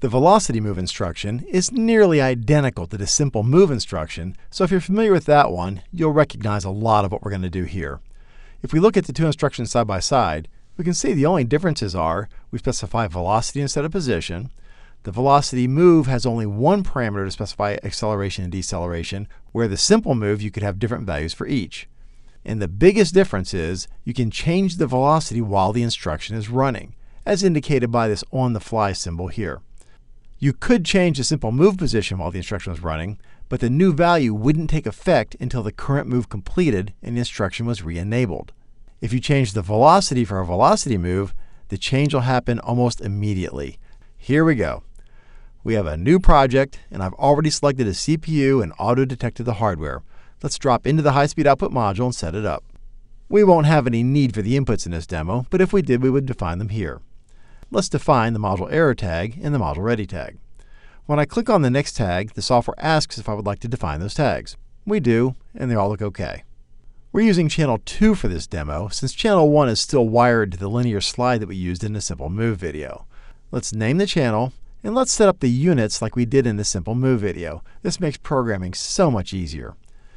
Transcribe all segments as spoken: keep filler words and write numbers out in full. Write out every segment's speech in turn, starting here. The Velocity Move instruction is nearly identical to the Simple Move instruction, so if you're familiar with that one, you'll recognize a lot of what we're going to do here. If we look at the two instructions side by side, we can see the only differences are we specify velocity instead of position. The Velocity Move has only one parameter to specify acceleration and deceleration, where the Simple Move you could have different values for each. And the biggest difference is you can change the velocity while the instruction is running, as indicated by this on-the-fly symbol here. You could change the Simple Move position while the instruction was running, but the new value wouldn't take effect until the current move completed and the instruction was re-enabled. If you change the velocity for a Velocity Move, the change will happen almost immediately. Here we go. We have a new project, and I've already selected a C P U and auto-detected the hardware. Let's drop into the high-speed output module and set it up. We won't have any need for the inputs in this demo, but if we did, we would define them here. Let's define the module error tag and the module ready tag. When I click on the next tag, the software asks if I would like to define those tags. We do, and they all look okay. We're using channel two for this demo, since channel one is still wired to the linear slide that we used in the Simple Move video. Let's name the channel, and let's set up the units like we did in the Simple Move video. This makes programming so much easier.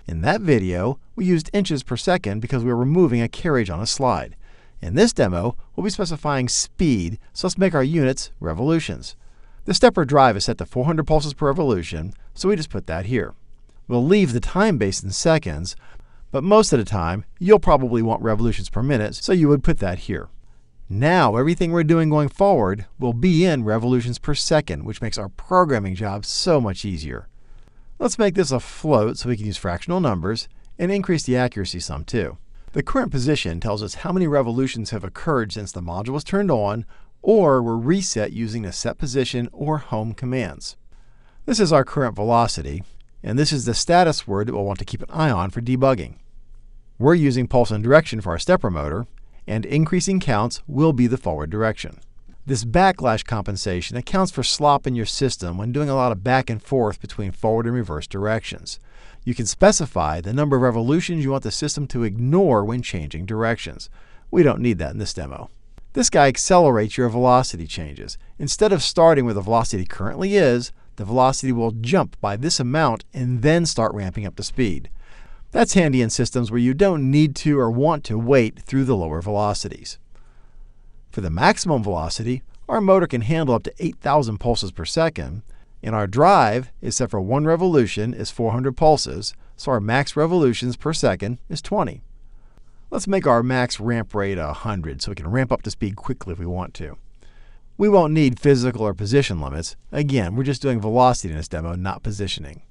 In that video, we used inches per second because we were moving a carriage on a slide. In this demo, we'll be specifying speed, so let's make our units revolutions. The stepper drive is set to four hundred pulses per revolution, so we just put that here. We'll leave the time base in seconds, but most of the time, you'll probably want revolutions per minute, so you would put that here. Now, everything we're doing going forward will be in revolutions per second, which makes our programming job so much easier. Let's make this a float so we can use fractional numbers and increase the accuracy some too. The current position tells us how many revolutions have occurred since the module was turned on or were reset using the set position or home commands. This is our current velocity, and this is the status word that we'll want to keep an eye on for debugging. We're using pulse and direction for our stepper motor, and increasing counts will be the forward direction. This backlash compensation accounts for slop in your system when doing a lot of back and forth between forward and reverse directions. You can specify the number of revolutions you want the system to ignore when changing directions. We don't need that in this demo. This guy accelerates your velocity changes. Instead of starting where the velocity currently is, the velocity will jump by this amount and then start ramping up to speed. That's handy in systems where you don't need to or want to wait through the lower velocities. For the maximum velocity, our motor can handle up to eight thousand pulses per second, and our drive is set for one revolution is four hundred pulses, so our max revolutions per second is twenty. Let's make our max ramp rate one hundred so we can ramp up to speed quickly if we want to. We won't need physical or position limits. Again, we're just doing velocity in this demo, not positioning.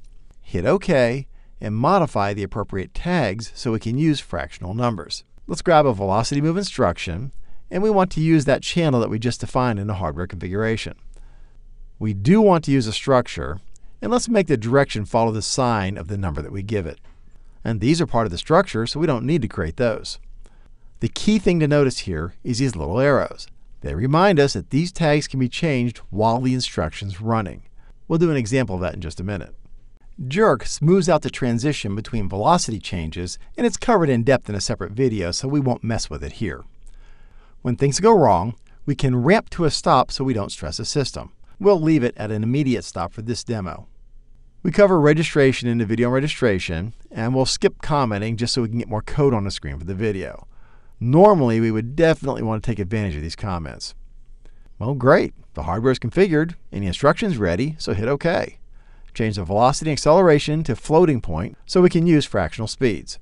Hit OK and modify the appropriate tags so we can use fractional numbers. Let's grab a Velocity Move instruction, and we want to use that channel that we just defined in the hardware configuration. We do want to use a structure, and let's make the direction follow the sign of the number that we give it. And these are part of the structure, so we don't need to create those. The key thing to notice here is these little arrows. They remind us that these tags can be changed while the instruction's running. We'll do an example of that in just a minute. Jerk smooths out the transition between velocity changes, and it's covered in depth in a separate video, so we won't mess with it here. When things go wrong, we can ramp to a stop so we don't stress the system. We'll leave it at an immediate stop for this demo. We cover registration in the video on registration, and we'll skip commenting just so we can get more code on the screen for the video. Normally, we would definitely want to take advantage of these comments. Well, great. The hardware is configured, and the instruction's ready, so hit OK. Change the velocity and acceleration to floating point so we can use fractional speeds.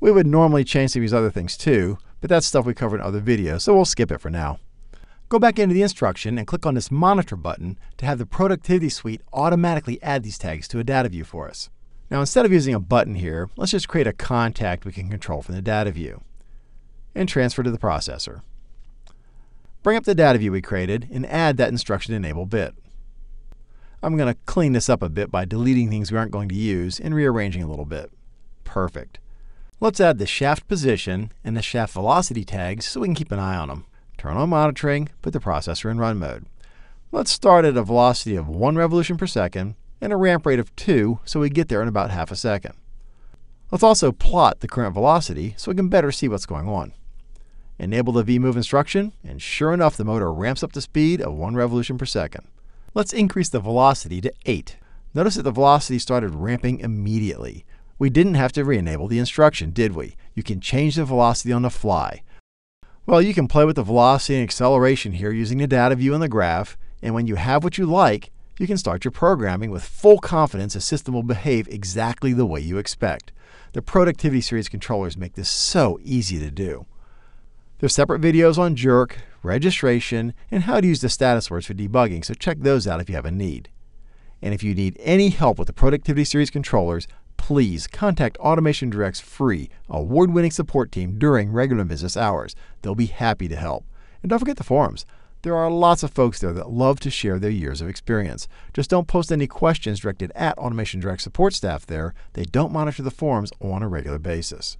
We would normally change these other things too, but that's stuff we covered in other videos, so we'll skip it for now. Go back into the instruction and click on this monitor button to have the Productivity Suite automatically add these tags to a data view for us. Now, instead of using a button here, let's just create a contact we can control from the data view and transfer to the processor. Bring up the data view we created and add that instruction enable bit. I'm going to clean this up a bit by deleting things we aren't going to use and rearranging a little bit. Perfect. Let's add the shaft position and the shaft velocity tags so we can keep an eye on them. Turn on monitoring, put the processor in run mode. Let's start at a velocity of one revolution per second and a ramp rate of two so we get there in about half a second. Let's also plot the current velocity so we can better see what's going on. Enable the V move instruction, and sure enough the motor ramps up to speed of one revolution per second. Let's increase the velocity to eight. Notice that the velocity started ramping immediately. We didn't have to re-enable the instruction, did we? You can change the velocity on the fly. Well, you can play with the velocity and acceleration here using the data view in the graph, and when you have what you like, you can start your programming with full confidence the system will behave exactly the way you expect. The Productivity Series controllers make this so easy to do. There's separate videos on jerk, registration, and how to use the status words for debugging, so check those out if you have a need. And if you need any help with the Productivity Series controllers, please contact Automation Direct's free, award-winning support team during regular business hours. They'll be happy to help. And don't forget the forums. There are lots of folks there that love to share their years of experience. Just don't post any questions directed at Automation Direct support staff there. They don't monitor the forums on a regular basis.